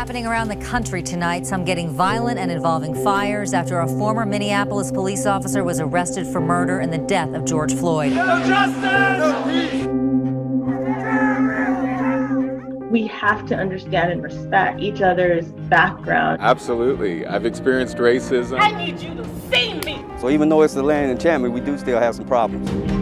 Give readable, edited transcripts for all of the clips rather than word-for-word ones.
Happening around the country tonight, some getting violent and involving fires after a former Minneapolis police officer was arrested for murder in the death of George Floyd. No justice! No peace! We have to understand and respect each other's background. Absolutely. I've experienced racism. I need you to see me! So even though it's the land of enchantment, we do still have some problems. Thank you.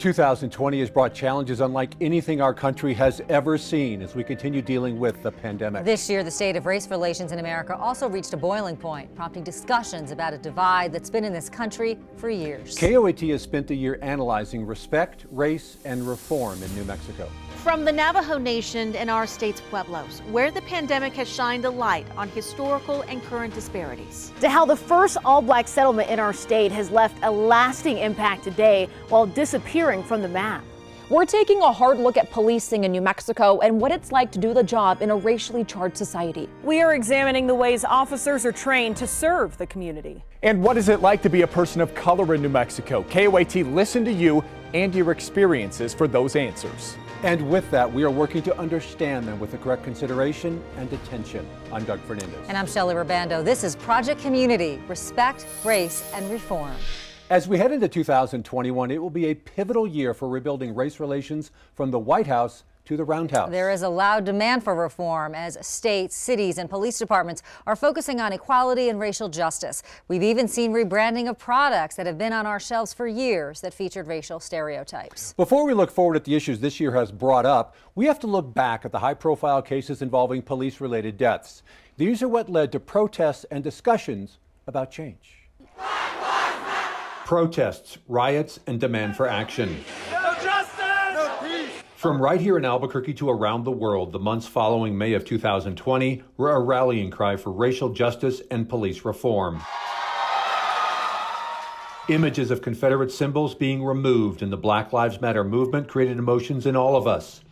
2020 has brought challenges unlike anything our country has ever seen as we continue dealing with the pandemic. This year, the state of race relations in America also reached a boiling point, prompting discussions about a divide that's been in this country for years. KOAT has spent the year analyzing respect, race, and reform in New Mexico. From the Navajo Nation and our state's pueblos, where the pandemic has shined a light on historical and current disparities. To how the first all-black settlement in our state has left a lasting impact today while disappearing from the map. We're taking a hard look at policing in New Mexico and what it's like to do the job in a racially charged society. We are examining the ways officers are trained to serve the community. And what is it like to be a person of color in New Mexico? KOAT listened to you and your experiences for those answers. And with that, we are working to understand them with the correct consideration and attention. I'm Doug Fernandez. And I'm Shelley Rubando. This is Project Community, Respect, Race, and Reform. As we head into 2021, it will be a pivotal year for rebuilding race relations from the White House to the Roundhouse. There is a loud demand for reform as states, cities, and police departments are focusing on equality and racial justice. We've even seen rebranding of products that have been on our shelves for years that featured racial stereotypes. Before we look forward at the issues this year has brought up, we have to look back at the high-profile cases involving police-related deaths. These are what led to protests and discussions about change. Protests, riots, and demand for action. No justice! No peace! From right here in Albuquerque to around the world, the months following May of 2020 were a rallying cry for racial justice and police reform. Images of Confederate symbols being removed in the Black Lives Matter movement created emotions in all of us.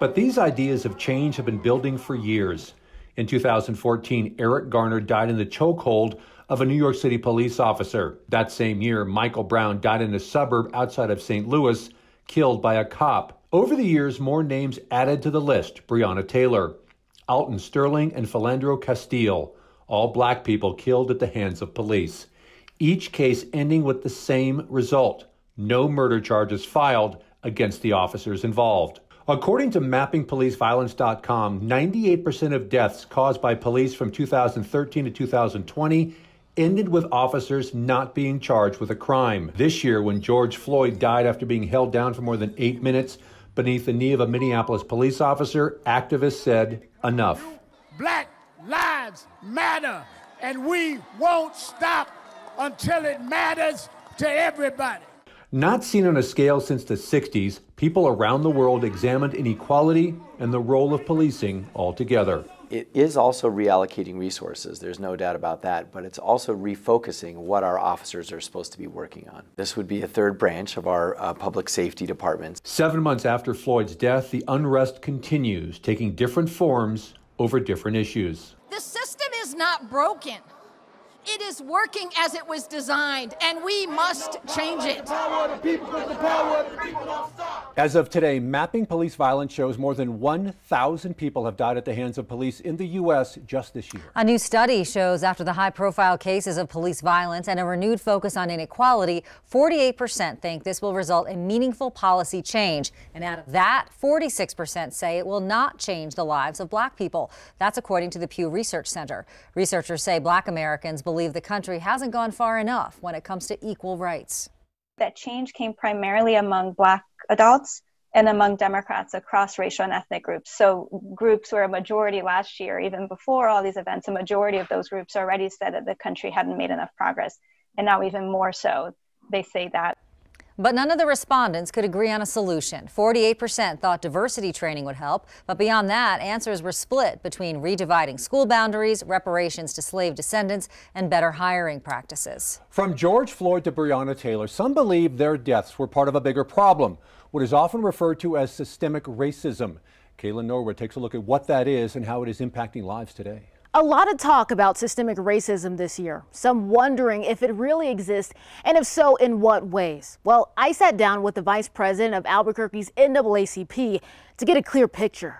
But these ideas of change have been building for years. In 2014, Eric Garner died in the chokehold of a New York City police officer. That same year, Michael Brown died in a suburb outside of St. Louis, killed by a cop. Over the years, more names added to the list. Breonna Taylor, Alton Sterling, and Philando Castile, all black people killed at the hands of police. Each case ending with the same result, no murder charges filed against the officers involved. According to MappingPoliceViolence.com, 98% of deaths caused by police from 2013 to 2020 ended with officers not being charged with a crime. This year, when George Floyd died after being held down for more than 8 minutes beneath the knee of a Minneapolis police officer, activists said, enough. Black lives matter, and we won't stop until it matters to everybody. Not seen on a scale since the 60s, people around the world examined inequality and the role of policing altogether. It is also reallocating resources, there's no doubt about that, but it's also refocusing what our officers are supposed to be working on. This would be a third branch of our public safety departments. 7 months after Floyd's death, the unrest continues, taking different forms over different issues. The system is not broken. It is working as it was designed, and we must change it. As of today, Mapping Police Violence shows more than 1,000 people have died at the hands of police in the U.S. just this year. A new study shows after the high-profile cases of police violence and a renewed focus on inequality, 48% think this will result in meaningful policy change. And out of that, 46% say it will not change the lives of black people. That's according to the Pew Research Center. Researchers say black Americans believe the country hasn't gone far enough when it comes to equal rights. That change came primarily among black adults and among Democrats across racial and ethnic groups. So groups were a majority last year, even before all these events, a majority of those groups already said that the country hadn't made enough progress. And now even more so, they say that. But none of the respondents could agree on a solution. 48% thought diversity training would help, but beyond that, answers were split between redividing school boundaries, reparations to slave descendants, and better hiring practices. From George Floyd to Breonna Taylor, some believe their deaths were part of a bigger problem, what is often referred to as systemic racism. Kayla Norwood takes a look at what that is and how it is impacting lives today. A lot of talk about systemic racism this year, some wondering if it really exists, and if so, in what ways. Well, I sat down with the vice president of Albuquerque's NAACP to get a clear picture.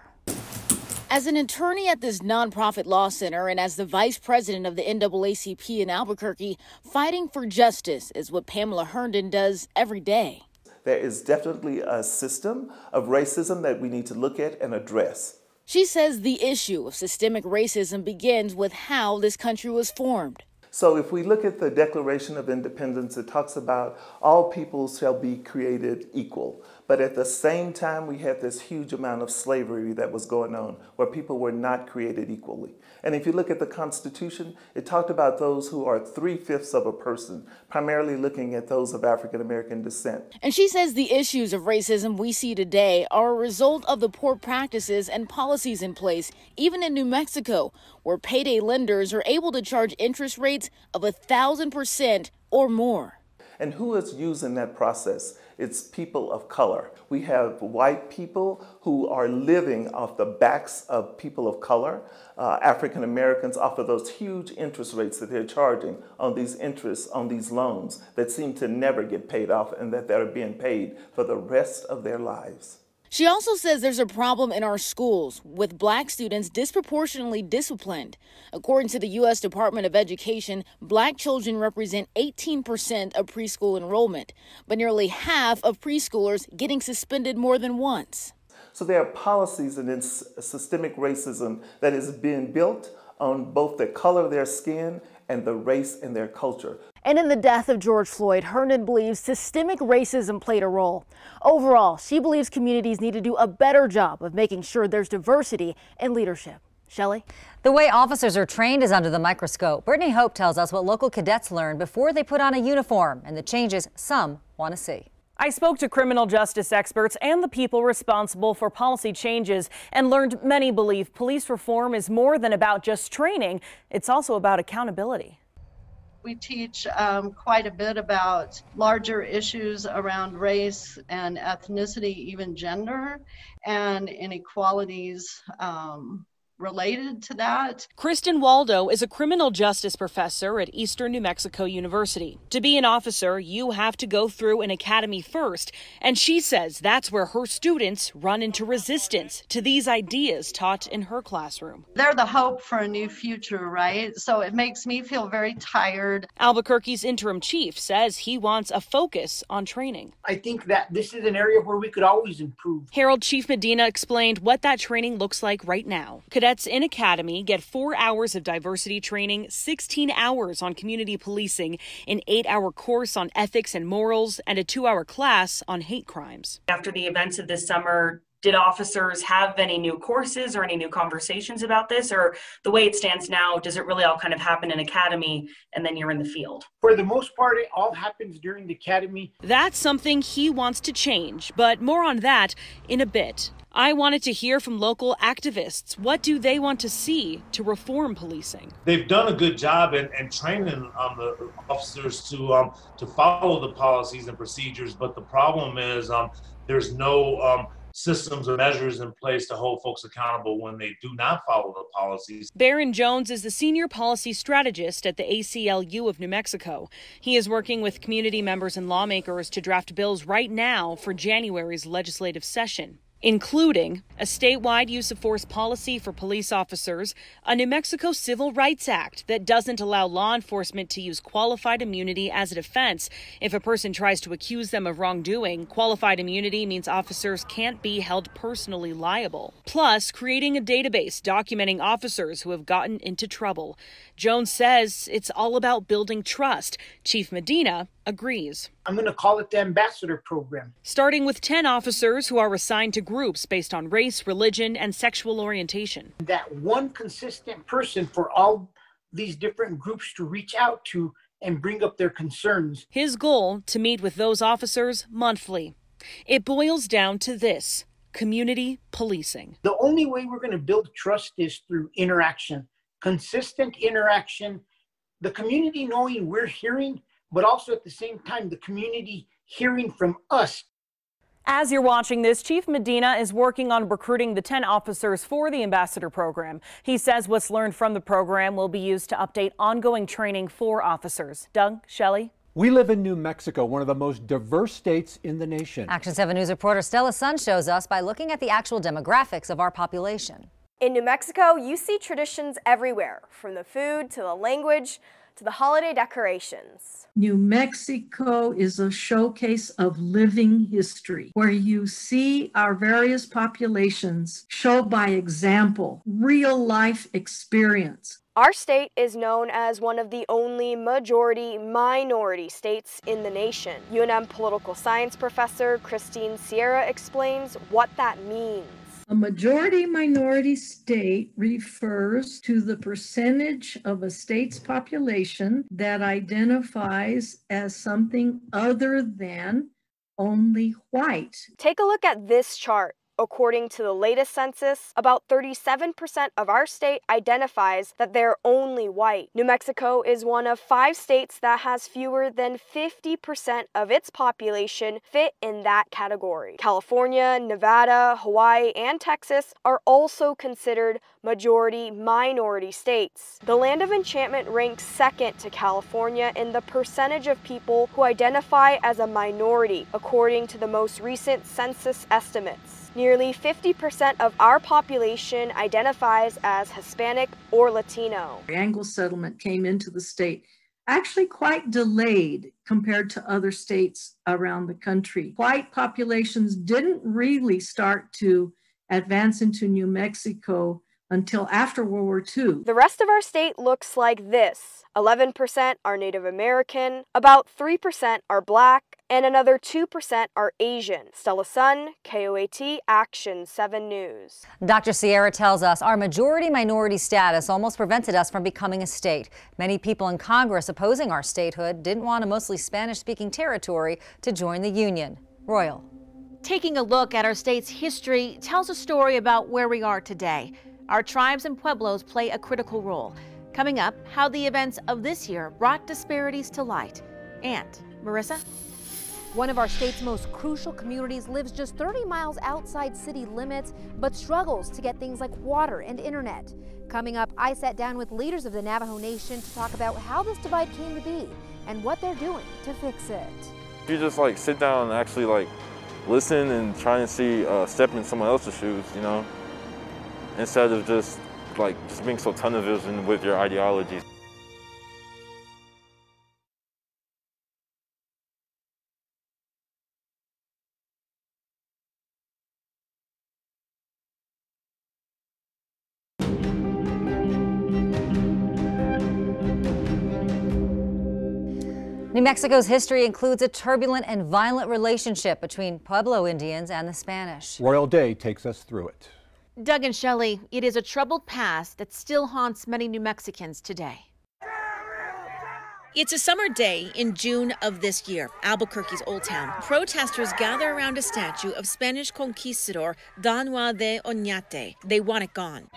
As an attorney at this nonprofit law center and as the vice president of the NAACP in Albuquerque, fighting for justice is what Pamela Herndon does every day. There is definitely a system of racism that we need to look at and address. She says the issue of systemic racism begins with how this country was formed. So if we look at the Declaration of Independence, it talks about all peoples shall be created equal. But at the same time, we had this huge amount of slavery that was going on where people were not created equally. And if you look at the Constitution, it talked about those who are 3/5 of a person, primarily looking at those of African-American descent. And she says the issues of racism we see today are a result of the poor practices and policies in place, even in New Mexico, where payday lenders are able to charge interest rates of 1,000% or more. And who is using that process? It's people of color. We have white people who are living off the backs of people of color. African Americans offer those huge interest rates that they're charging on these interests, on these loans that seem to never get paid off and that they're being paid for the rest of their lives. She also says there's a problem in our schools with black students disproportionately disciplined. According to the U.S. Department of Education, black children represent 18% of preschool enrollment, but nearly half of preschoolers getting suspended more than once. So there are policies and systemic racism that is being built on both the color of their skin and the race in their culture. And in the death of George Floyd, Herndon believes systemic racism played a role. Overall, she believes communities need to do a better job of making sure there's diversity in leadership. Shelley? The way officers are trained is under the microscope. Brittany Hope tells us what local cadets learn before they put on a uniform and the changes some want to see. I spoke to criminal justice experts and the people responsible for policy changes and learned many believe police reform is more than about just training. It's also about accountability. We teach quite a bit about larger issues around race and ethnicity, even gender, and inequalities related to that. Kristen Waldo is a criminal justice professor at Eastern New Mexico University. To be an officer, you have to go through an academy first, and she says that's where her students run into resistance to these ideas taught in her classroom. They're the hope for a new future, right? So it makes me feel very tired. Albuquerque's interim chief says he wants a focus on training. I think that this is an area where we could always improve. Harold Chief Medina explained what that training looks like right now. Cadets in academy get 4 hours of diversity training, 16 hours on community policing, an 8-hour course on ethics and morals, and a 2-hour class on hate crimes. After the events of this summer, did officers have any new courses or any new conversations about this? Or the way it stands now, does it really all kind of happen in academy and then you're in the field? For the most part, it all happens during the academy. That's something he wants to change, but more on that in a bit. I wanted to hear from local activists. What do they want to see to reform policing? They've done a good job in training the officers to follow the policies and procedures, but the problem is there's no systems or measures in place to hold folks accountable when they do not follow the policies. Barron Jones is the senior policy strategist at the ACLU of New Mexico. He is working with community members and lawmakers to draft bills right now for January's legislative session, including a statewide use of force policy for police officers, a New Mexico Civil Rights Act that doesn't allow law enforcement to use qualified immunity as a defense. If a person tries to accuse them of wrongdoing, qualified immunity means officers can't be held personally liable. Plus, creating a database documenting officers who have gotten into trouble. Jones says it's all about building trust. Chief Medina agrees. I'm going to call it the ambassador program. Starting with 10 officers who are assigned to groups based on race, religion, and sexual orientation. That one consistent person for all these different groups to reach out to and bring up their concerns. His goal, to meet with those officers monthly. It boils down to this: community policing. The only way we're going to build trust is through interaction, consistent interaction, the community knowing we're hearing, but also at the same time, the community hearing from us. As you're watching this, Chief Medina is working on recruiting the 10 officers for the ambassador program. He says what's learned from the program will be used to update ongoing training for officers. Doug, Shelley. We live in New Mexico, one of the most diverse states in the nation. Action 7 News reporter Stella Sun shows us by looking at the actual demographics of our population. In New Mexico, you see traditions everywhere, from the food to the language to the holiday decorations. New Mexico is a showcase of living history, where you see our various populations show by example, real life experience. Our state is known as one of the only majority minority states in the nation. UNM political science professor Christine Sierra explains what that means. A majority-minority state refers to the percentage of a state's population that identifies as something other than only white. Take a look at this chart. According to the latest census, about 37% of our state identifies that they're only white. New Mexico is one of 5 states that has fewer than 50% of its population fit in that category. California, Nevada, Hawaii, and Texas are also considered majority-minority states. The Land of Enchantment ranks second to California in the percentage of people who identify as a minority, according to the most recent census estimates. Nearly 50% of our population identifies as Hispanic or Latino. Anglo settlement came into the state actually quite delayed compared to other states around the country. White populations didn't really start to advance into New Mexico until after World War II. The rest of our state looks like this. 11% are Native American, about 3% are Black, and another 2% are Asian. Stella Sun, KOAT, Action 7 News. Dr. Sierra tells us our majority-minority status almost prevented us from becoming a state. Many people in Congress opposing our statehood didn't want a mostly Spanish-speaking territory to join the Union. Royal. Taking a look at our state's history tells a story about where we are today. Our tribes and pueblos play a critical role. Coming up, how the events of this year brought disparities to light. And Marissa? One of our state's most crucial communities lives just 30 miles outside city limits, but struggles to get things like water and internet. Coming up, I sat down with leaders of the Navajo Nation to talk about how this divide came to be and what they're doing to fix it. You just like sit down and actually like listen and try and see, step in someone else's shoes, you know? Instead of just being so tunnel vision with your ideologies. New Mexico's history includes a turbulent and violent relationship between Pueblo Indians and the Spanish. Royal Day takes us through it. Doug and Shelley, it is a troubled past that still haunts many New Mexicans today. It's a summer day in June of this year, Albuquerque's Old Town. Protesters gather around a statue of Spanish conquistador Don Juan de Oñate. They want it gone.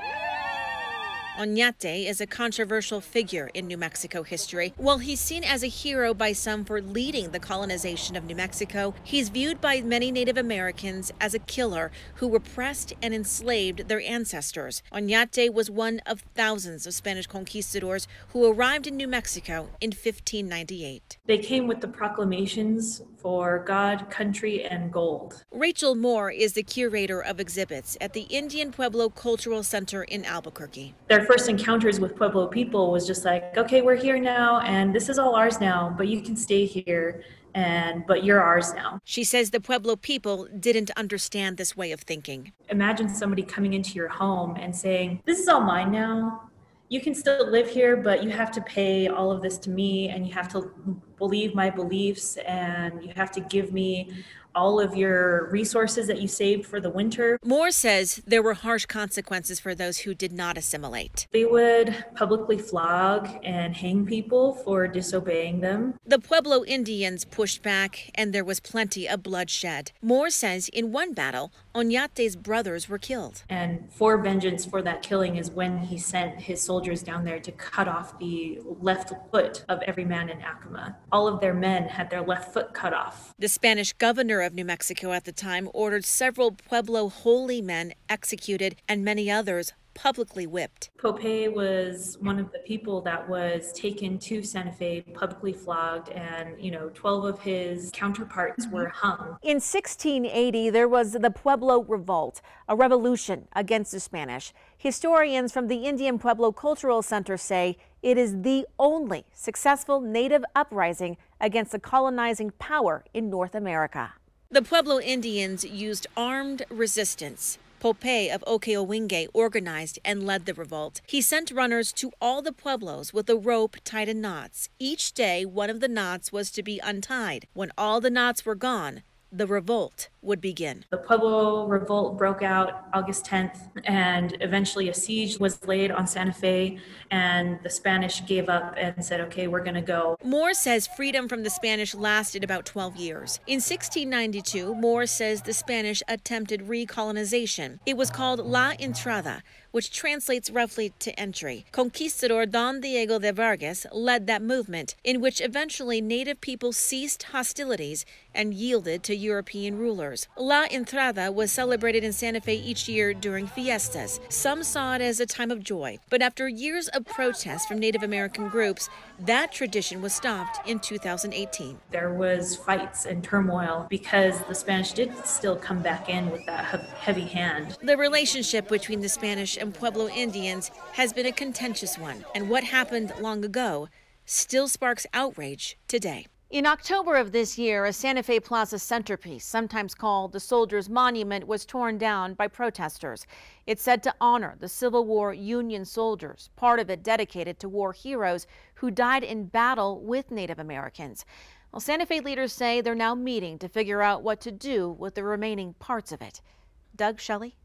Oñate is a controversial figure in New Mexico history. While he's seen as a hero by some for leading the colonization of New Mexico, he's viewed by many Native Americans as a killer who repressed and enslaved their ancestors. Oñate was one of thousands of Spanish conquistadors who arrived in New Mexico in 1598. They came with the proclamations for God, country, and gold. Rachel Moore is the curator of exhibits at the Indian Pueblo Cultural Center in Albuquerque. Their first encounters with Pueblo people was just like, okay, we're here now, and this is all ours now, but you can stay here, but you're ours now. She says the Pueblo people didn't understand this way of thinking. Imagine somebody coming into your home and saying, this is all mine now. You can still live here, but you have to pay all of this to me, and you have to believe my beliefs, and you have to give me all of your resources that you saved for the winter. Moore says there were harsh consequences for those who did not assimilate. They would publicly flog and hang people for disobeying them. The Pueblo Indians pushed back, and there was plenty of bloodshed. Moore says in one battle, Oñate's brothers were killed. And for vengeance for that killing is when he sent his soldiers down there to cut off the left foot of every man in Acoma. All of their men had their left foot cut off. The Spanish governor of New Mexico at the time ordered several Pueblo holy men executed and many others publicly whipped. Popé was one of the people that was taken to Santa Fe, publicly flogged, and, 12 of his counterparts were hung. In 1680, there was the Pueblo Revolt, a revolution against the Spanish. Historians from the Indian Pueblo Cultural Center say it is the only successful native uprising against the colonizing power in North America. The Pueblo Indians used armed resistance. Popé of Ocoyolingue organized and led the revolt. He sent runners to all the pueblos with a rope tied in knots. Each day, one of the knots was to be untied. When all the knots were gone, the revolt would begin. The Pueblo Revolt broke out August 10th, and eventually a siege was laid on Santa Fe, and the Spanish gave up and said, okay, we're gonna go. Moore says freedom from the Spanish lasted about 12 years. In 1692, Moore says the Spanish attempted recolonization. It was called La Entrada, which translates roughly to entry. Conquistador Don Diego de Vargas led that movement, in which eventually native people ceased hostilities and yielded to European rulers. La Entrada was celebrated in Santa Fe each year during fiestas. Some saw it as a time of joy, but after years of protests from Native American groups, that tradition was stopped in 2018. There was fights and turmoil because the Spanish did still come back in with that heavy hand. The relationship between the Spanish and Pueblo Indians has been a contentious one, and what happened long ago still sparks outrage today. In October of this year, a Santa Fe Plaza centerpiece, sometimes called the Soldiers' Monument, was torn down by protesters. It's said to honor the Civil War Union soldiers, part of it dedicated to war heroes who died in battle with Native Americans. Well, Santa Fe leaders say they're now meeting to figure out what to do with the remaining parts of it. Doug, Shelley?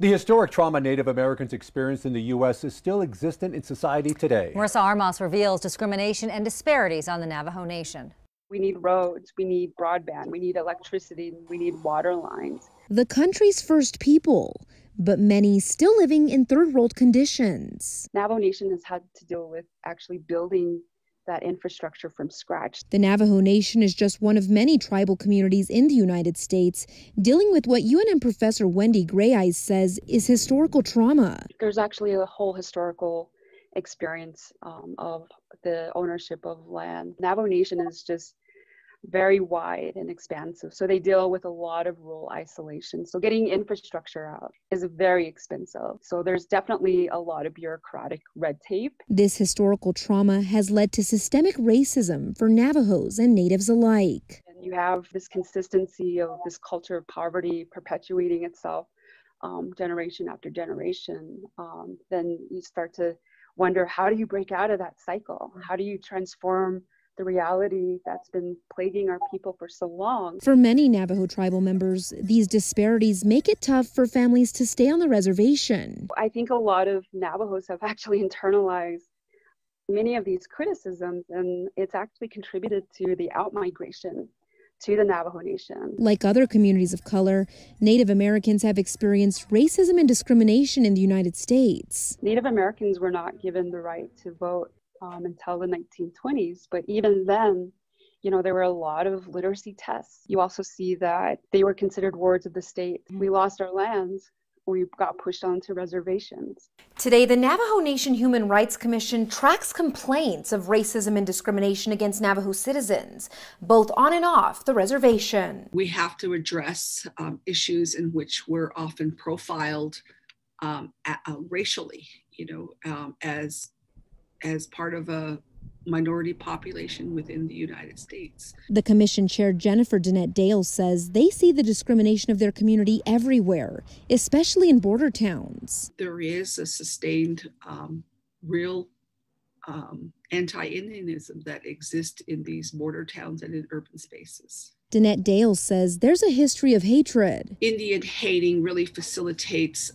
The historic trauma Native Americans experienced in the U.S. is still existent in society today. Marissa Armas reveals discrimination and disparities on the Navajo Nation. We need roads, we need broadband, we need electricity, we need water lines. The country's first people, but many still living in third world conditions. Navajo Nation has had to deal with actually building that infrastructure from scratch. The Navajo Nation is just one of many tribal communities in the United States dealing with what UNM professor Wendy Gray Eyes says is historical trauma. There's actually a whole historical experience of the ownership of land. Navajo Nation is just very wide and expansive, so they deal with a lot of rural isolation. So getting infrastructure out is very expensive. So there's definitely a lot of bureaucratic red tape. This historical trauma has led to systemic racism for Navajos and natives alike. And you have this consistency of this culture of poverty perpetuating itself generation after generation. Then you start to wonder, how do you break out of that cycle? How do you transform the reality that's been plaguing our people for so long? For many Navajo tribal members, these disparities make it tough for families to stay on the reservation. I think a lot of Navajos have actually internalized many of these criticisms, and it's actually contributed to the outmigration to the Navajo Nation. Like other communities of color, Native Americans have experienced racism and discrimination in the United States. Native Americans were not given the right to vote until the 1920s, but even then, there were a lot of literacy tests. You also see that they were considered wards of the state. We lost our lands. We got pushed onto reservations. Today, the Navajo Nation Human Rights Commission tracks complaints of racism and discrimination against Navajo citizens, both on and off the reservation. We have to address issues in which we're often profiled racially, as part of a minority population within the United States. The commission chair Jennifer Danette Dale says they see the discrimination of their community everywhere, especially in border towns. There is a sustained real anti-Indianism that exists in these border towns and in urban spaces. Danette Dale says there's a history of hatred. Indian hating really facilitates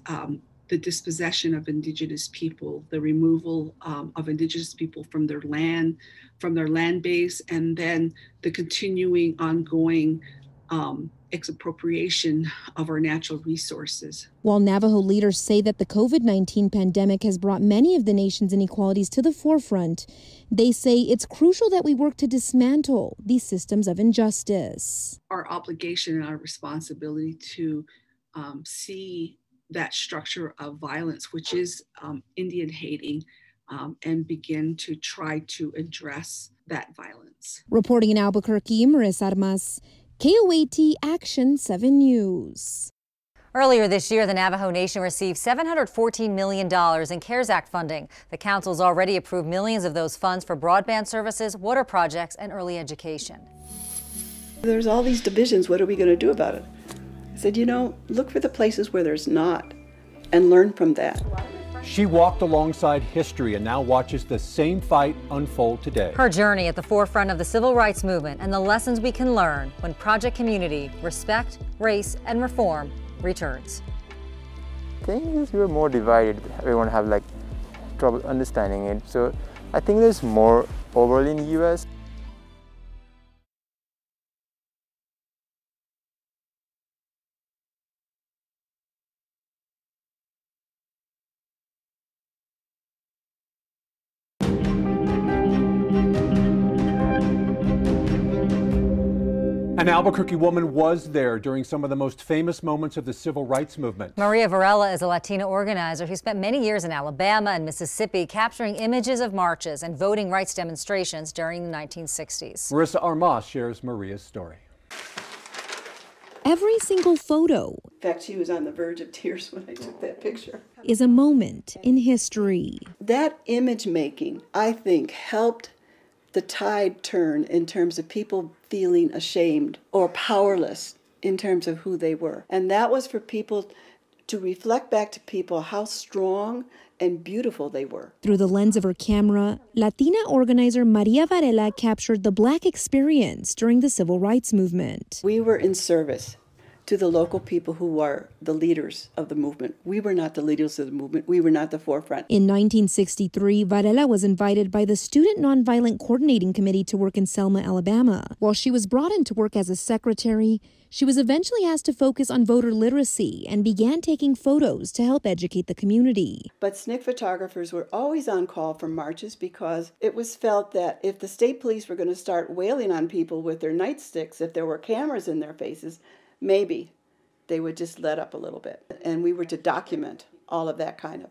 the dispossession of Indigenous people, the removal of Indigenous people from their land base, and then the continuing ongoing expropriation of our natural resources. While Navajo leaders say that the COVID-19 pandemic has brought many of the nation's inequalities to the forefront, they say it's crucial that we work to dismantle these systems of injustice. Our obligation and our responsibility to see that structure of violence, which is Indian hating, and begin to try to address that violence. Reporting in Albuquerque, Marissa Armas, KOAT Action 7 News. Earlier this year, the Navajo Nation received $714 million in CARES Act funding. The council's already approved millions of those funds for broadband services, water projects, and early education. There's all these divisions. What are we going to do about it? I said, you know, look for the places where there's not and learn from that. She walked alongside history and now watches the same fight unfold today. Her journey at the forefront of the civil rights movement and the lessons we can learn when Project Community, Respect, Race, and Reform returns. I think we're more divided. Everyone have like trouble understanding it. So I think there's more overall in the U.S. An Albuquerque woman was there during some of the most famous moments of the civil rights movement. Maria Varela is a Latina organizer who spent many years in Alabama and Mississippi capturing images of marches and voting rights demonstrations during the 1960s. Marissa Armas shares Maria's story. Every single photo, in fact, she was on the verge of tears when I took that picture, is a moment in history. That image making, I think, helped the tide turn in terms of people feeling ashamed or powerless in terms of who they were. And that was for people to reflect back to people how strong and beautiful they were. Through the lens of her camera, Latina organizer Maria Varela captured the Black experience during the civil rights movement. We were in service to the local people who were the leaders of the movement. We were not the leaders of the movement. We were not the forefront. In 1963, Varela was invited by the Student Nonviolent Coordinating Committee to work in Selma, Alabama. While she was brought in to work as a secretary, she was eventually asked to focus on voter literacy and began taking photos to help educate the community. But SNCC photographers were always on call for marches because it was felt that if the state police were going to start wailing on people with their nightsticks, if there were cameras in their faces, maybe they would just let up a little bit. And we were to document all of that kind of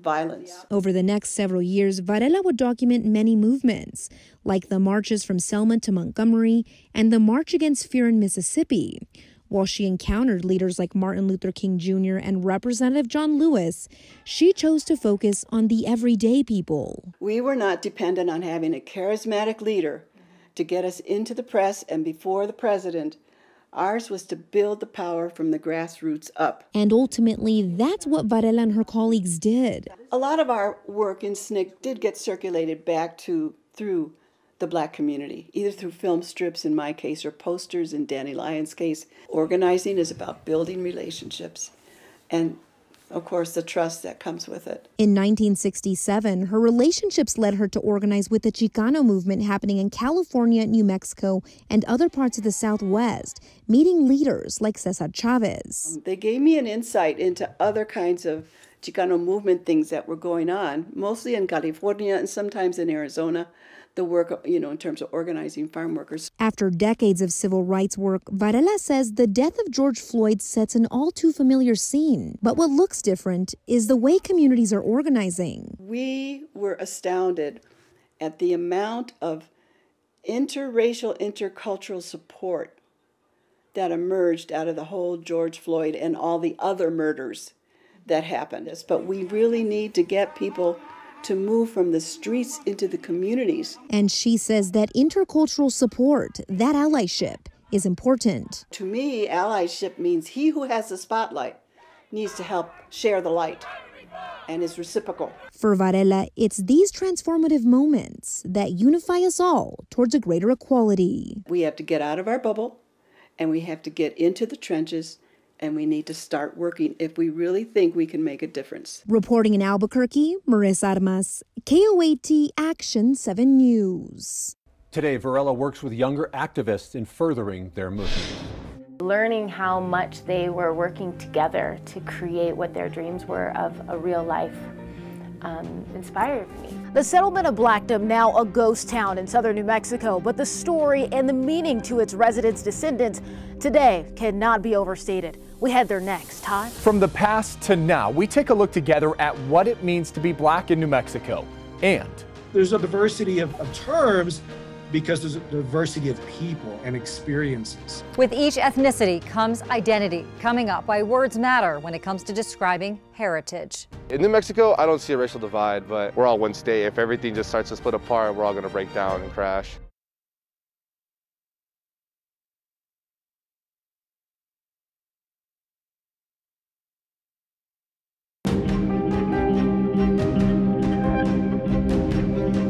violence. Over the next several years, Varela would document many movements, like the marches from Selma to Montgomery and the March Against Fear in Mississippi. While she encountered leaders like Martin Luther King Jr. and Representative John Lewis, she chose to focus on the everyday people. We were not dependent on having a charismatic leader to get us into the press and before the president. Ours was to build the power from the grassroots up. And ultimately, that's what Varela and her colleagues did. A lot of our work in SNCC did get circulated back through the Black community, either through film strips in my case or posters in Danny Lyons' case. Organizing is about building relationships and, of course, the trust that comes with it. In 1967, her relationships led her to organize with the Chicano movement happening in California, New Mexico, and other parts of the Southwest, meeting leaders like Cesar Chavez. They gave me an insight into other kinds of Chicano movement things that were going on, mostly in California and sometimes in Arizona. The work, you know, in terms of organizing farm workers. After decades of civil rights work, Varela says the death of George Floyd sets an all-too-familiar scene. But what looks different is the way communities are organizing. We were astounded at the amount of interracial, intercultural support that emerged out of the whole George Floyd and all the other murders that happened. But we really need to get people to move from the streets into the communities. And she says that intercultural support, that allyship, is important. To me, allyship means he who has the spotlight needs to help share the light and is reciprocal. For Varela, it's these transformative moments that unify us all towards a greater equality. We have to get out of our bubble and we have to get into the trenches and we need to start working if we really think we can make a difference. Reporting in Albuquerque, Marissa Armas, KOAT Action 7 News. Today, Varela works with younger activists in furthering their movement. learning how much they were working together to create what their dreams were of a real life inspired me. The settlement of Blackdom, now a ghost town in southern New Mexico, but the story and the meaning to its residents' descendants today cannot be overstated. We head there next, Todd. From the past to now, we take a look together at what it means to be black in New Mexico. And there's a diversity of terms because there's a diversity of people and experiences. With each ethnicity comes identity, coming up why words matter when it comes to describing heritage. In New Mexico, I don't see a racial divide, but we're all one state. If everything just starts to split apart, we're all gonna break down and crash.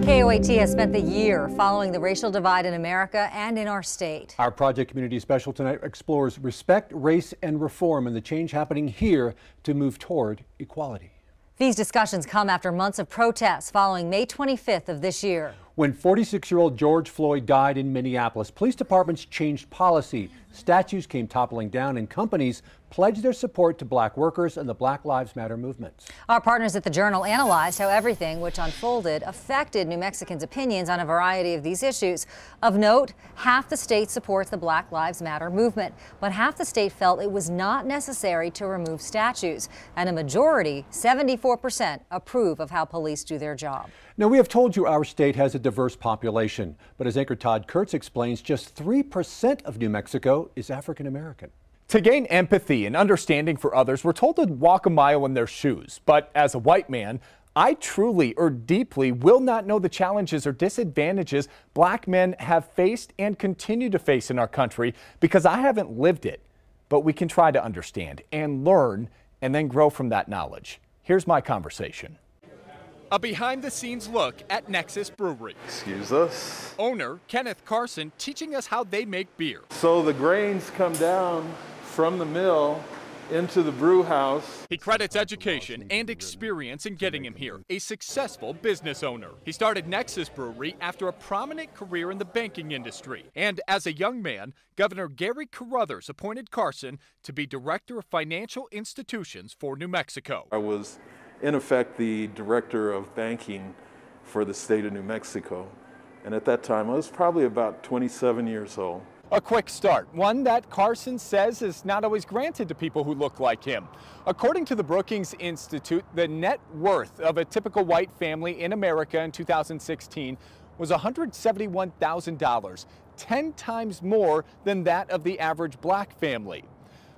KOAT has spent the year following the racial divide in America and in our state. Our Project Community special tonight explores respect, race, and reform, and the change happening here to move toward equality. These discussions come after months of protests following May 25th of this year. When 46-year-old George Floyd died in Minneapolis, police departments changed policy. Statues came toppling down, and companies pledged their support to black workers and the Black Lives Matter movement. Our partners at The Journal analyzed how everything which unfolded affected New Mexicans' opinions on a variety of these issues. Of note, half the state supports the Black Lives Matter movement, but half the state felt it was not necessary to remove statues, and a majority, 74%, approve of how police do their job. Now, we have told you our state has a diverse population, but as anchor Todd Kurtz explains, just 3% of New Mexico is African American. To gain empathy and understanding for others, we're told to walk a mile in their shoes. But as a white man, I truly or deeply will not know the challenges or disadvantages black men have faced and continue to face in our country because I haven't lived it. But we can try to understand and learn and then grow from that knowledge. Here's my conversation. A behind-the-scenes look at Nexus Brewery. Excuse us. Owner Kenneth Carson teaching us how they make beer. So the grains come down from the mill into the brew house. He credits education and experience in getting him here, a successful business owner. He started Nexus Brewery after a prominent career in the banking industry. And as a young man, Governor Gary Carruthers appointed Carson to be Director of Financial Institutions for New Mexico. I was, in effect, the director of banking for the state of New Mexico. And at that time, I was probably about 27 years old. A quick start, one that Carson says is not always granted to people who look like him. According to the Brookings Institute, the net worth of a typical white family in America in 2016 was $171,000, 10 times more than that of the average black family.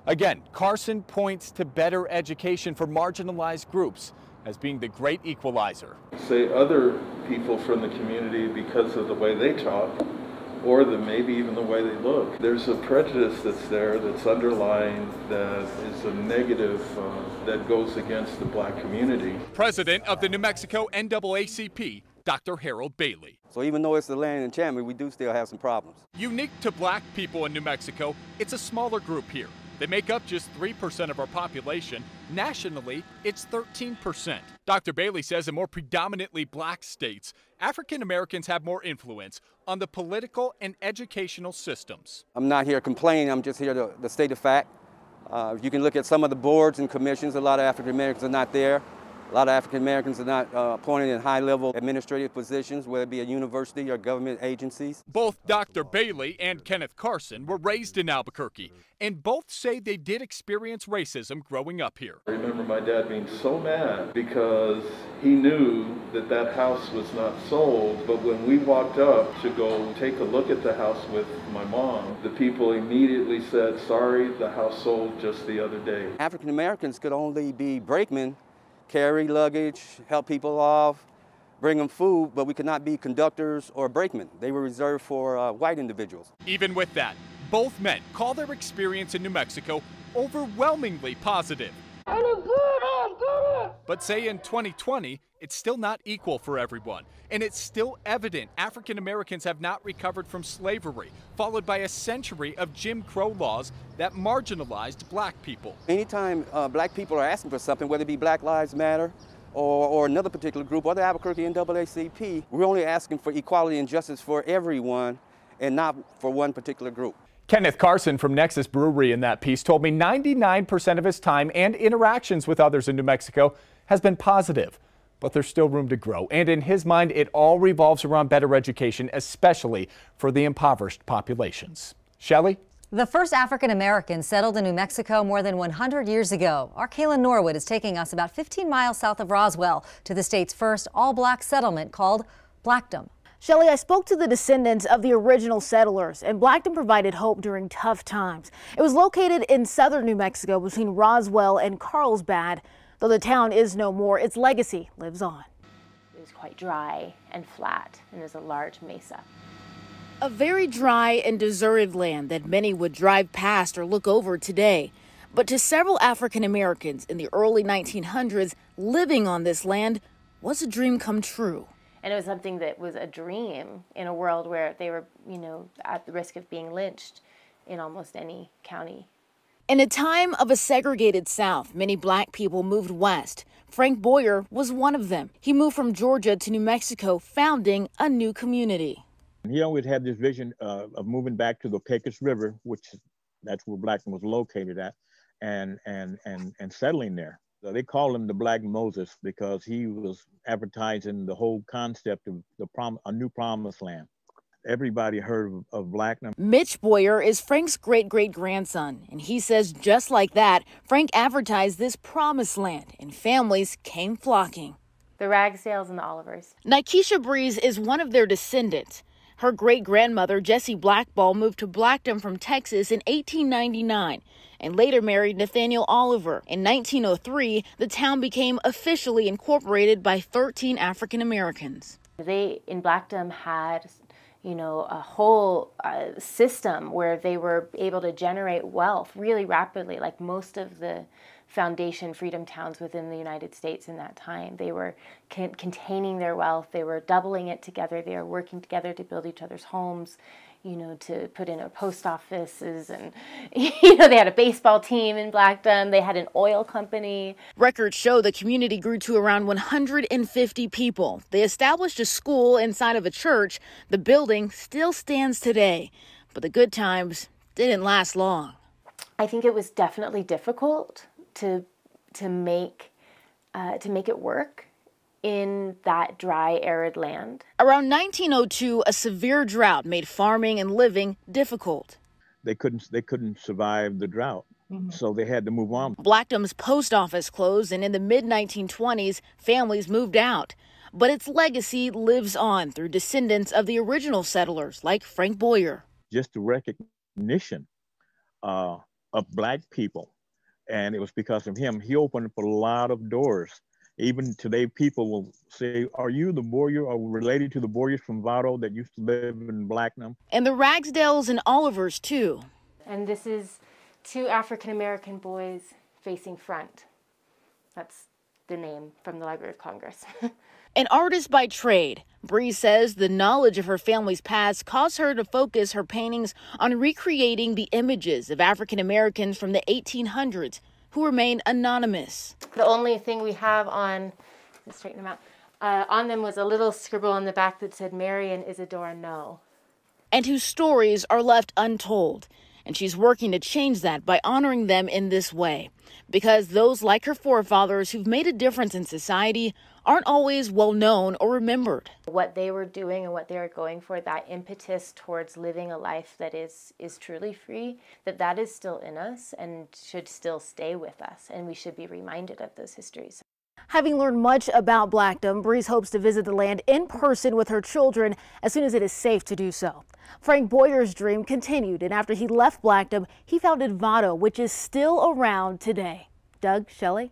Again, Carson points to better education for marginalized groups as being the great equalizer. Say other people from the community, because of the way they talk, or maybe even the way they look, there's a prejudice that's there, that's underlying, that is a negative that goes against the black community. President of the New Mexico NAACP, Dr. Harold Bailey. So even though it's the land enchantment, we do still have some problems. Unique to black people in New Mexico, it's a smaller group here. They make up just 3% of our population. Nationally, it's 13%. Dr. Bailey says in more predominantly black states, African Americans have more influence on the political and educational systems. I'm not here complaining, I'm just here to state a fact. You can look at some of the boards and commissions, a lot of African Americans are not there. A lot of African Americans are not appointed in high-level administrative positions, whether it be a university or government agencies. Both Dr. Bailey and Kenneth Carson were raised in Albuquerque, and both say they did experience racism growing up here. I remember my dad being so mad because he knew that that house was not sold, but when we walked up to go take a look at the house with my mom, the people immediately said, sorry, the house sold just the other day. African Americans could only be brakemen, carry luggage, help people off, bring them food, but we could not be conductors or brakemen. They were reserved for white individuals. Even with that, both men call their experience in New Mexico overwhelmingly positive. I did it, I did it. But say in 2020, it's still not equal for everyone. And it's still evident African Americans have not recovered from slavery, followed by a century of Jim Crow laws that marginalized black people. Anytime black people are asking for something, whether it be Black Lives Matter or another particular group or the Albuquerque NAACP, we're only asking for equality and justice for everyone and not for one particular group. Kenneth Carson from Nexus Brewery in that piece told me 99% of his time and interactions with others in New Mexico has been positive, but there's still room to grow. And in his mind, it all revolves around better education, especially for the impoverished populations. Shelley? The first African American settled in New Mexico more than 100 years ago. Our Kayla Norwood is taking us about 15 miles south of Roswell to the state's first all-black settlement called Blackdom. Shelley, I spoke to the descendants of the original settlers, and Blackdom provided hope during tough times. It was located in southern New Mexico between Roswell and Carlsbad. Though the town is no more, its legacy lives on. It was quite dry and flat, and there's a large mesa. A very dry and deserted land that many would drive past or look over today. But to several African Americans in the early 1900s, living on this land was a dream come true. And it was something that was a dream in a world where they were, you know, at the risk of being lynched in almost any county. In a time of a segregated South, many black people moved west. Frank Boyer was one of them. He moved from Georgia to New Mexico, founding a new community. He always had this vision of moving back to the Pecos River, which that's where Blackdom was located at, and settling there. So they called him the Black Moses because he was advertising the whole concept of a new promised land. Everybody heard of Blackdom. Mitch Boyer is Frank's great-great-grandson, and he says just like that, Frank advertised this promised land, and families came flocking. The Ragsdales and the Olivers. Nikesha Breeze is one of their descendants. Her great-grandmother, Jessie Blackball, moved to Blackdom from Texas in 1899 and later married Nathaniel Oliver. In 1903, the town became officially incorporated by 13 African Americans. They, in Blackdom, had, you know, a whole system where they were able to generate wealth really rapidly, like most of the foundation freedom towns within the United States in that time. They were containing their wealth, they were doubling it together, they were working together to build each other's homes, you know, to put in a post offices, and, you know, they had a baseball team in Blackdom, they had an oil company. Records show the community grew to around 150 people. They established a school inside of a church. The building still stands today, but the good times didn't last long. I think it was definitely difficult to make it work in that dry, arid land. Around 1902, a severe drought made farming and living difficult. They couldn't survive the drought, so they had to move on. Blackdom's post office closed, and in the mid-1920s, families moved out. But its legacy lives on through descendants of the original settlers, like Frank Boyer. Just the recognition of black people. And it was because of him. He opened up a lot of doors. Even today, people will say, are you the Boyer, or related to the Boyers from Vado that used to live in Blackdom? And the Ragsdales and Olivers, too. And this is two African-American boys facing front. That's the name from the Library of Congress. An artist by trade, Bree says the knowledge of her family's past caused her to focus her paintings on recreating the images of African Americans from the 1800s who remained anonymous. The only thing we have on, let's straighten them out, on them was a little scribble on the back that said Mary and Isadora No. And whose stories are left untold. And she's working to change that by honoring them in this way. Because those like her forefathers who've made a difference in society aren't always well known or remembered. What they were doing and what they were going for, that impetus towards living a life that is truly free, that is still in us and should still stay with us. And we should be reminded of those histories. Having learned much about Blackdom, Breeze hopes to visit the land in person with her children as soon as it is safe to do so. Frank Boyer's dream continued, and after he left Blackdom, he founded Vado, which is still around today. Doug, Shelley?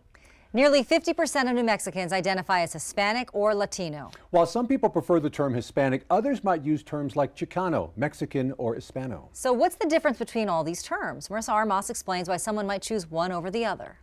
Nearly 50% of New Mexicans identify as Hispanic or Latino. While some people prefer the term Hispanic, others might use terms like Chicano, Mexican, or Hispano. So what's the difference between all these terms? Marissa Armas explains why someone might choose one over the other.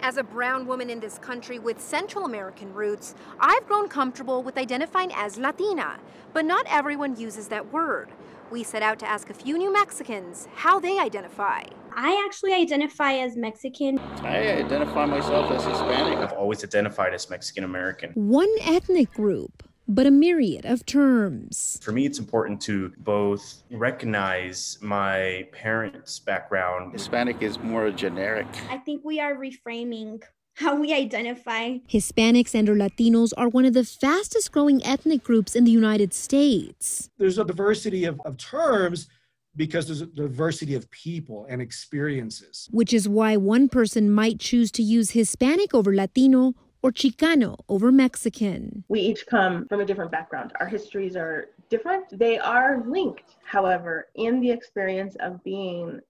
As a brown woman in this country with Central American roots, I've grown comfortable with identifying as Latina, but not everyone uses that word. We set out to ask a few New Mexicans how they identify. I actually identify as Mexican. I identify myself as Hispanic. I've always identified as Mexican American. One ethnic group but a myriad of terms. For me, it's important to both recognize my parents' background. Hispanic is more generic. I think we are reframing how we identify. Hispanics and or Latinos are one of the fastest growing ethnic groups in the United States. There's a diversity of terms because there's a diversity of people and experiences. Which is why one person might choose to use Hispanic over Latino or Chicano over Mexican. We each come from a different background. Our histories are different. They are linked, however, in the experience of being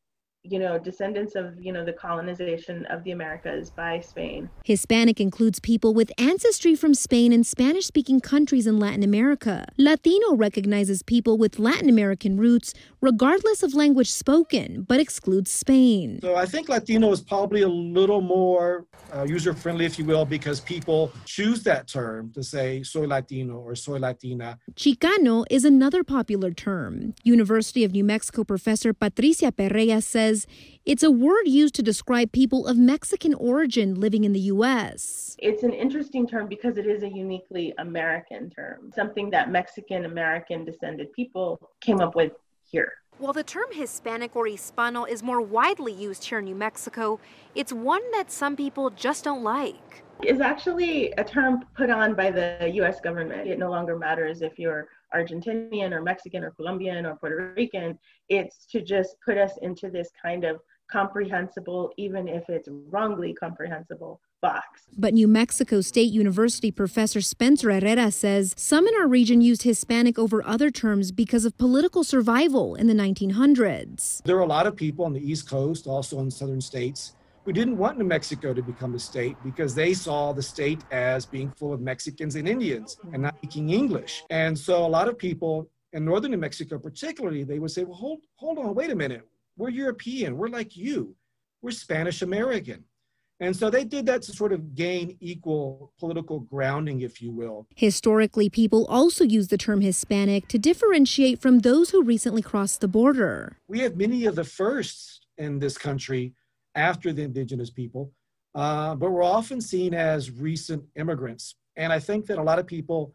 descendants of, the colonization of the Americas by Spain. Hispanic includes people with ancestry from Spain and Spanish-speaking countries in Latin America. Latino recognizes people with Latin American roots, regardless of language spoken, but excludes Spain. So I think Latino is probably a little more user-friendly, if you will, because people choose that term to say soy Latino or soy Latina. Chicano is another popular term. University of New Mexico professor Patricia Perrea says it's a word used to describe people of Mexican origin living in the U.S. It's an interesting term because it is a uniquely American term, something that Mexican-American descended people came up with here. While the term Hispanic or Hispano is more widely used here in New Mexico, it's one that some people just don't like. It's actually a term put on by the U.S. government. It no longer matters if you're Argentinian or Mexican or Colombian or Puerto Rican. It's to just put us into this kind of comprehensible, even if it's wrongly comprehensible, box. But New Mexico State University professor Spencer Herrera says some in our region used Hispanic over other terms because of political survival in the 1900s. There are a lot of people on the East Coast, also in southern states, who didn't want New Mexico to become a state because they saw the state as being full of Mexicans and Indians and not speaking English. And so a lot of people in northern New Mexico particularly, they would say, well, hold on, wait a minute. We're European. We're like you. We're Spanish American. And so they did that to sort of gain equal political grounding, if you will. Historically, people also use the term Hispanic to differentiate from those who recently crossed the border. We have many of the firsts in this country after the indigenous people, but we're often seen as recent immigrants. And I think that a lot of people,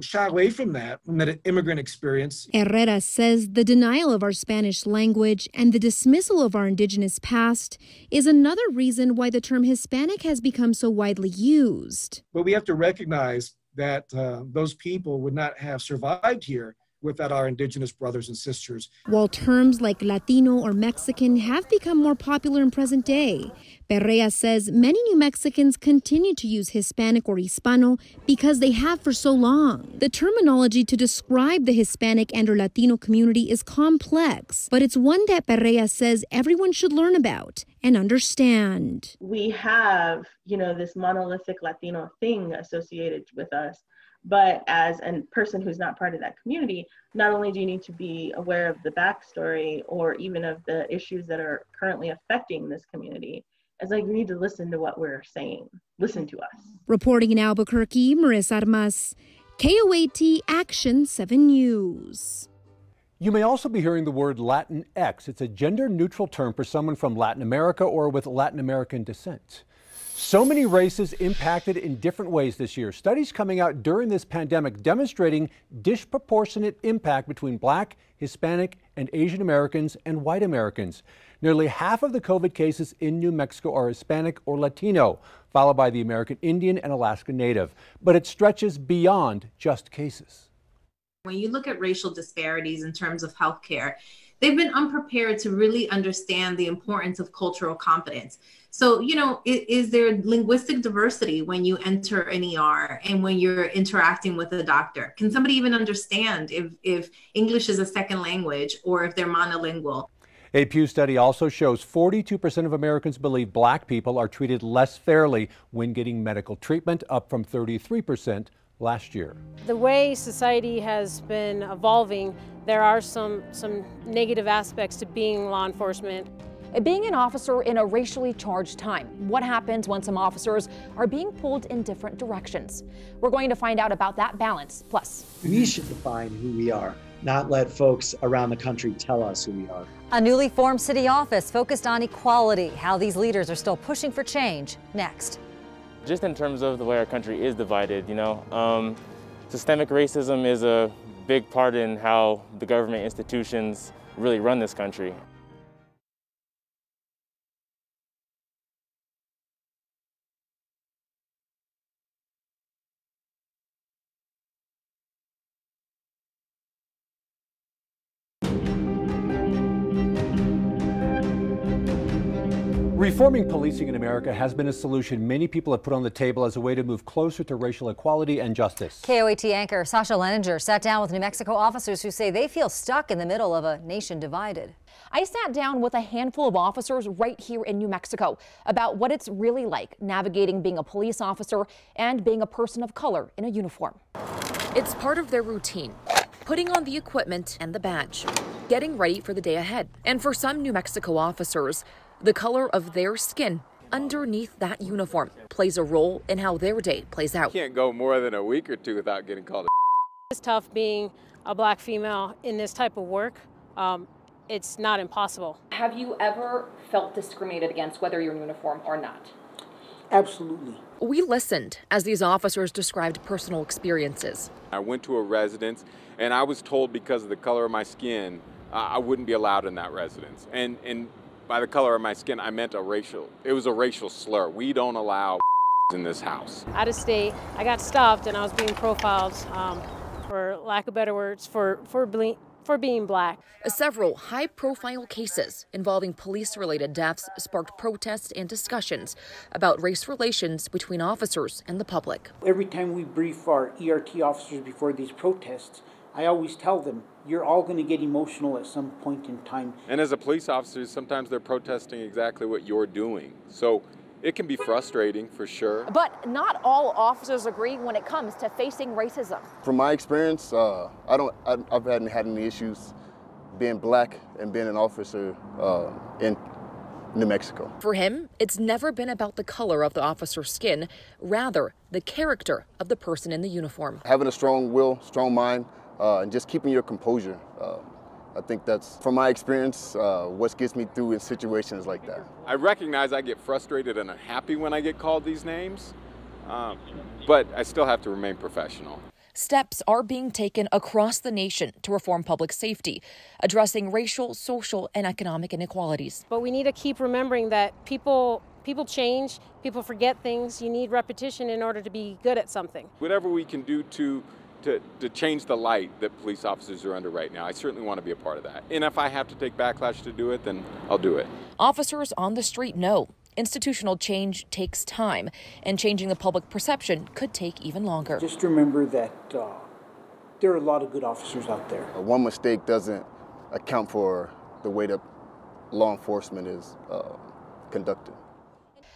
shy away from that immigrant experience. Herrera says the denial of our Spanish language and the dismissal of our indigenous past is another reason why the term Hispanic has become so widely used. But we have to recognize that those people would not have survived here without our indigenous brothers and sisters. While terms like Latino or Mexican have become more popular in present day, Perrea says many New Mexicans continue to use Hispanic or Hispano because they have for so long. The terminology to describe the Hispanic and or Latino community is complex, but it's one that Perrea says everyone should learn about and understand. We have, this monolithic Latino thing associated with us. But as a person who's not part of that community, not only do you need to be aware of the backstory or even of the issues that are currently affecting this community, it's like we need to listen to what we're saying. Listen to us. Reporting in Albuquerque, Marissa Armas, KOAT Action 7 News. You may also be hearing the word Latinx. It's a gender-neutral term for someone from Latin America or with Latin American descent. So many races impacted in different ways this year. Studies coming out during this pandemic demonstrating disproportionate impact between Black, Hispanic, and Asian Americans and white Americans. Nearly half of the COVID cases in New Mexico are Hispanic or Latino, followed by the American Indian and Alaska Native. But it stretches beyond just cases. When you look at racial disparities in terms of healthcare, they've been unprepared to really understand the importance of cultural competence. So, is there linguistic diversity when you enter an ER and when you're interacting with a doctor? Can somebody even understand if English is a second language or if they're monolingual? A Pew study also shows 42% of Americans believe Black people are treated less fairly when getting medical treatment, up from 33% last year. The way society has been evolving, there are some negative aspects to being law enforcement. Being an officer in a racially charged time, what happens when some officers are being pulled in different directions? We're going to find out about that balance. Plus, we should define who we are, not let folks around the country tell us who we are. A newly formed city office focused on equality, how these leaders are still pushing for change. Next. Just in terms of the way our country is divided, Systemic racism is a big part in how the government institutions really run this country. Reforming policing in America has been a solution many people have put on the table as a way to move closer to racial equality and justice. KOAT anchor Sasha Leninger sat down with New Mexico officers who say they feel stuck in the middle of a nation divided. I sat down with a handful of officers right here in New Mexico about what it's really like navigating being a police officer and being a person of color in a uniform. It's part of their routine, putting on the equipment and the badge, getting ready for the day ahead. And for some New Mexico officers, the color of their skin underneath that uniform plays a role in how their day plays out. You can't go more than a week or two without getting called a. It's tough being a black female in this type of work. It's not impossible. Have you ever felt discriminated against, whether you're in uniform or not? Absolutely. We listened as these officers described personal experiences. I went to a residence and I was told because of the color of my skin, I wouldn't be allowed in that residence. And by the color of my skin, I meant it was a racial slur. We don't allow in this house. Out of state, I got stopped and I was being profiled, for lack of better words, for being black. Several high-profile cases involving police-related deaths sparked protests and discussions about race relations between officers and the public. Every time we brief our ERT officers before these protests, I always tell them, you're all going to get emotional at some point in time. And as a police officer, sometimes they're protesting exactly what you're doing. So it can be frustrating for sure. But not all officers agree when it comes to facing racism. From my experience, I haven't had any issues being black and being an officer in New Mexico. For him, it's never been about the color of the officer's skin, rather the character of the person in the uniform. Having a strong will, strong mind, and just keeping your composure. I think that's, from my experience, what gets me through in situations like that. I recognize I get frustrated and unhappy when I get called these names, but I still have to remain professional. Steps are being taken across the nation to reform public safety, addressing racial, social, and economic inequalities. But we need to keep remembering that people change, people forget things. You need repetition in order to be good at something. Whatever we can do to change the light that police officers are under right now, I certainly want to be a part of that. And if I have to take backlash to do it, then I'll do it. Officers on the street know institutional change takes time, and changing the public perception could take even longer. Just remember that there are a lot of good officers out there. One mistake doesn't account for the way that law enforcement is conducted.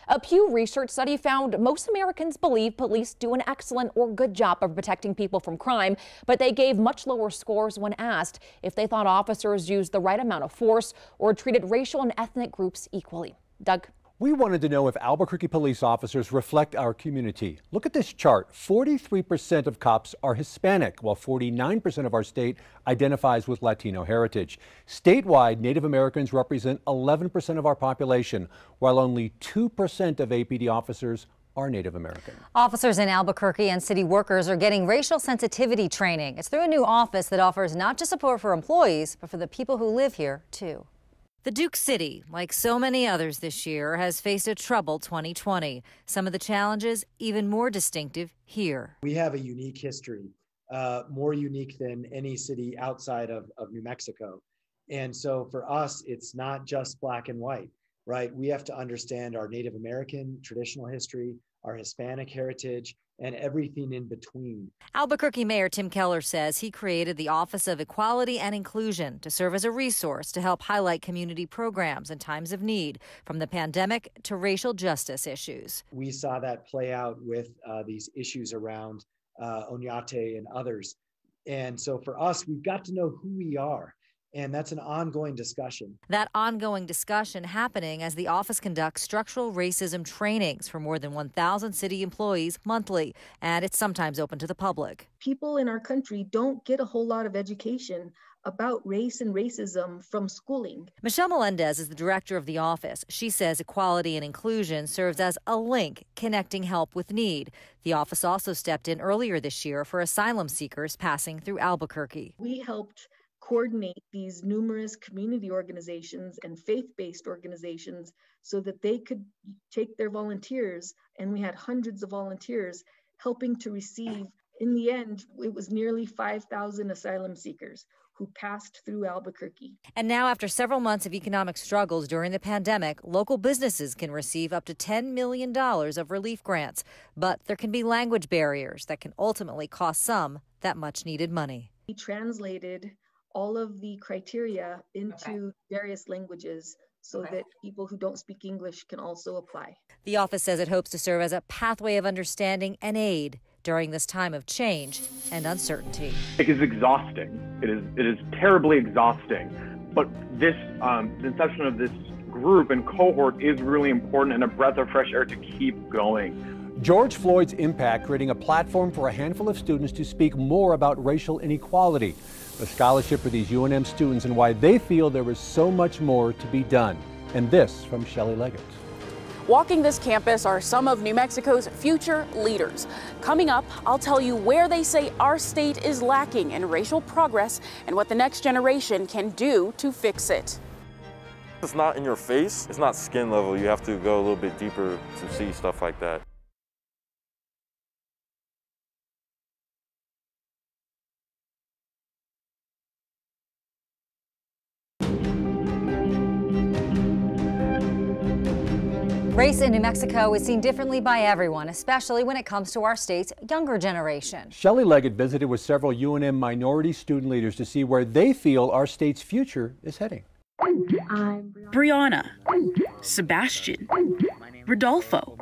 A Pew Research study found most Americans believe police do an excellent or good job of protecting people from crime, but they gave much lower scores when asked if they thought officers used the right amount of force or treated racial and ethnic groups equally. Doug? We wanted to know if Albuquerque police officers reflect our community. Look at this chart. 43% of cops are Hispanic, while 49% of our state identifies with Latino heritage. Statewide, Native Americans represent 11% of our population, while only 2% of APD officers are Native American. Officers in Albuquerque and city workers are getting racial sensitivity training. It's through a new office that offers not just support for employees, but for the people who live here, too. The Duke City, like so many others this year, has faced a troubled 2020. Some of the challenges even more distinctive here. We have a unique history, more unique than any city outside of New Mexico. And so for us, it's not just black and white, right? We have to understand our Native American traditional history, our Hispanic heritage, and everything in between. Albuquerque Mayor Tim Keller says he created the Office of Equality and Inclusion to serve as a resource to help highlight community programs in times of need, from the pandemic to racial justice issues. We saw that play out with these issues around Oñate and others. And so for us, we've got to know who we are. And that's an ongoing discussion. That ongoing discussion happening as the office conducts structural racism trainings for more than 1,000 city employees monthly, and it's sometimes open to the public. People in our country don't get a whole lot of education about race and racism from schooling. Michelle Melendez is the director of the office. She says equality and inclusion serves as a link connecting help with need. The office also stepped in earlier this year for asylum seekers passing through Albuquerque. We helped coordinate these numerous community organizations and faith-based organizations so that they could take their volunteers, and we had hundreds of volunteers helping to receive. In the end, it was nearly 5,000 asylum seekers who passed through Albuquerque. And now, after several months of economic struggles during the pandemic, local businesses can receive up to $10 million of relief grants. But there can be language barriers that can ultimately cost some that much-needed money. We translated all of the criteria into various languages so that people who don't speak English can also apply. The office says it hopes to serve as a pathway of understanding and aid during this time of change and uncertainty. It is exhausting. It is terribly exhausting. But this the inception of this group and cohort is really important and a breath of fresh air to keep going. George Floyd's impact, creating a platform for a handful of students to speak more about racial inequality, a scholarship for these UNM students, and why they feel there is so much more to be done. And this from Shelley Leggett. Walking this campus are some of New Mexico's future leaders. Coming up, I'll tell you where they say our state is lacking in racial progress and what the next generation can do to fix it. It's not in your face. It's not skin level. You have to go a little bit deeper to see stuff like that. Race in New Mexico is seen differently by everyone, especially when it comes to our state's younger generation. Shelley Leggett visited with several UNM minority student leaders to see where they feel our state's future is heading. Breonna, Sebastian, Rodolfo,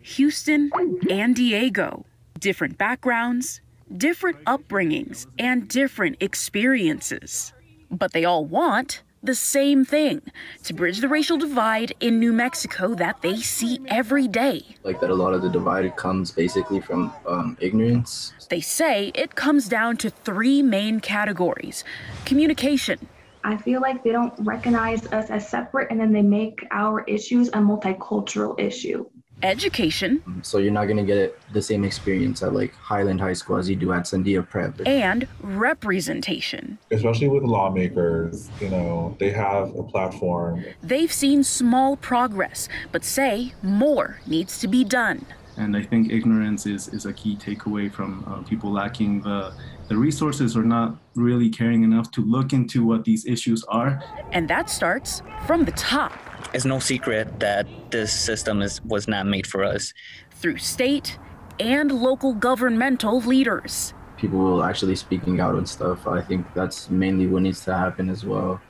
Houston, and Diego. Different backgrounds, different upbringings, and different experiences. But they all want the same thing, to bridge the racial divide in New Mexico that they see every day. Like that a lot of the divide comes basically from ignorance. They say it comes down to three main categories. Communication. I feel like they don't recognize us as separate, and then they make our issues a multicultural issue. Education. So you're not going to get the same experience at like Highland High School as you do at Sandia Prep. And representation. Especially with lawmakers, you know, they have a platform. They've seen small progress, but say more needs to be done. And I think ignorance is a key takeaway from people lacking the resources or not really caring enough to look into what these issues are. And that starts from the top. It's no secret that this system was not made for us. Through state and local governmental leaders. People actually speaking out and stuff. I think that's mainly what needs to happen as well.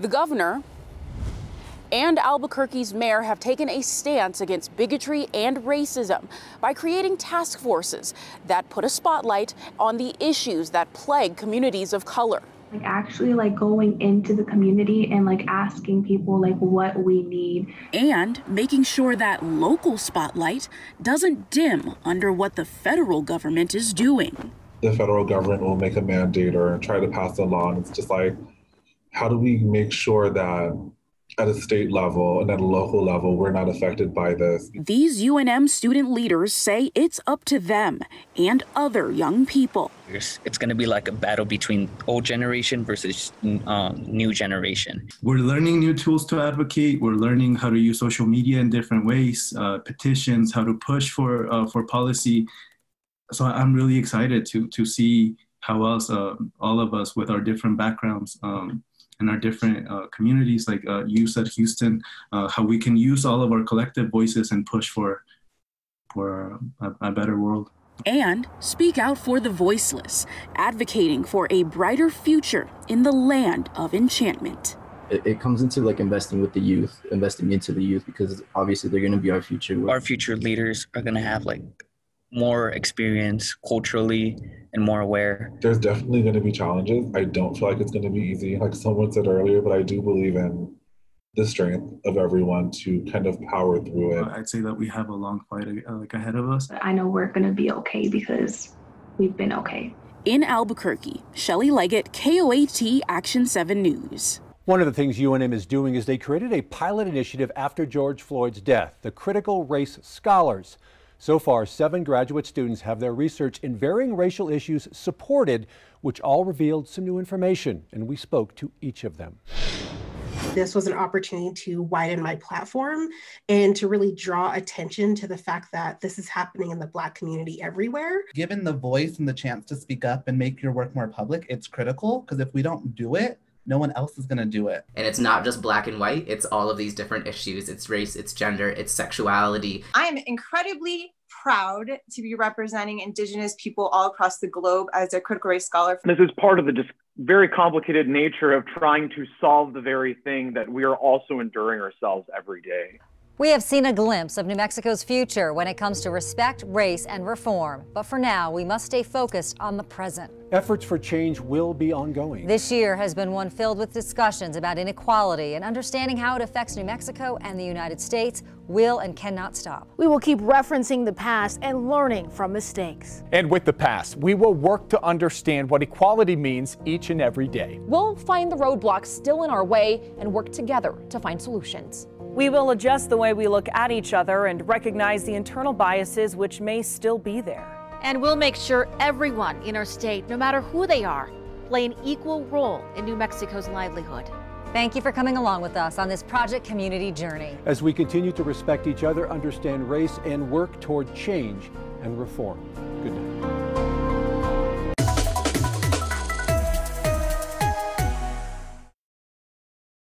The governor and Albuquerque's mayor have taken a stance against bigotry and racism by creating task forces that put a spotlight on the issues that plague communities of color. Like actually like going into the community and like asking people like what we need. And making sure that local spotlight doesn't dim under what the federal government is doing. The federal government will make a mandate or try to pass a law. It's just like, how do we make sure that at a state level and at a local level, we're not affected by this? These UNM student leaders say it's up to them and other young people. It's going to be like a battle between old generation versus new generation. We're learning new tools to advocate. We're learning how to use social media in different ways, petitions, how to push for policy. So I'm really excited to see how else all of us with our different backgrounds in our different communities, like you said, Houston, how we can use all of our collective voices and push for a better world. And speak out for the voiceless, advocating for a brighter future in the land of enchantment. It comes into like investing with the youth, investing into the youth, because obviously they're going to be our future. Our future leaders are going to have like more experience culturally and more aware. There's definitely going to be challenges. I don't feel like it's going to be easy, like someone said earlier, but I do believe in the strength of everyone to kind of power through it. I'd say that we have a long fight ahead of us. I know we're going to be okay because we've been okay. In Albuquerque, Shelley Leggett, KOAT Action 7 News. One of the things UNM is doing is they created a pilot initiative after George Floyd's death, the Critical Race Scholars. So far, 7 graduate students have their research in varying racial issues supported, which all revealed some new information, and we spoke to each of them. This was an opportunity to widen my platform and to really draw attention to the fact that this is happening in the Black community everywhere. Given the voice and the chance to speak up and make your work more public, it's critical, because if we don't do it, no one else is going to do it. And it's not just Black and white, it's all of these different issues. It's race, it's gender, it's sexuality. I'm incredibly proud to be representing Indigenous people all across the globe as a critical race scholar. This is part of the very complicated nature of trying to solve the very thing that we are also enduring ourselves every day. We have seen a glimpse of New Mexico's future when it comes to respect, race, and reform. But for now, we must stay focused on the present. Efforts for change will be ongoing. This year has been one filled with discussions about inequality, and understanding how it affects New Mexico and the United States will and cannot stop. We will keep referencing the past and learning from mistakes. And with the past, we will work to understand what equality means each and every day. We'll find the roadblocks still in our way and work together to find solutions. We will adjust the way we look at each other and recognize the internal biases which may still be there. And we'll make sure everyone in our state, no matter who they are, play an equal role in New Mexico's livelihood. Thank you for coming along with us on this Project Community journey. As we continue to respect each other, understand race, and work toward change and reform. Good night.